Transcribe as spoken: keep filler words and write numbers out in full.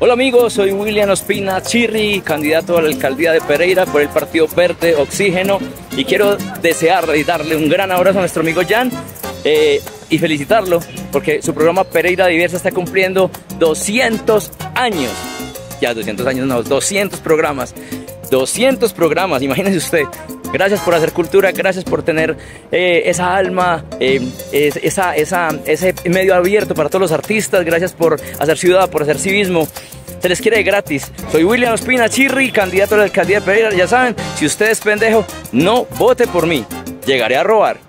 Hola amigos, soy William Ospina Chirri, candidato a la alcaldía de Pereira por el Partido Verde Oxígeno, y quiero desearle y darle un gran abrazo a nuestro amigo Jan eh, y felicitarlo porque su programa Pereira Diversa está cumpliendo doscientos años. Ya doscientos años no, doscientos programas. doscientos programas, imagínese usted. Gracias por hacer cultura, gracias por tener eh, esa alma, eh, esa, esa, ese medio abierto para todos los artistas, gracias por hacer ciudad, por hacer civismo. Se les quiere gratis. Soy William Ospina Chirri, candidato a la alcaldía de Pereira. Ya saben, si usted es pendejo, no vote por mí. Llegaré a robar.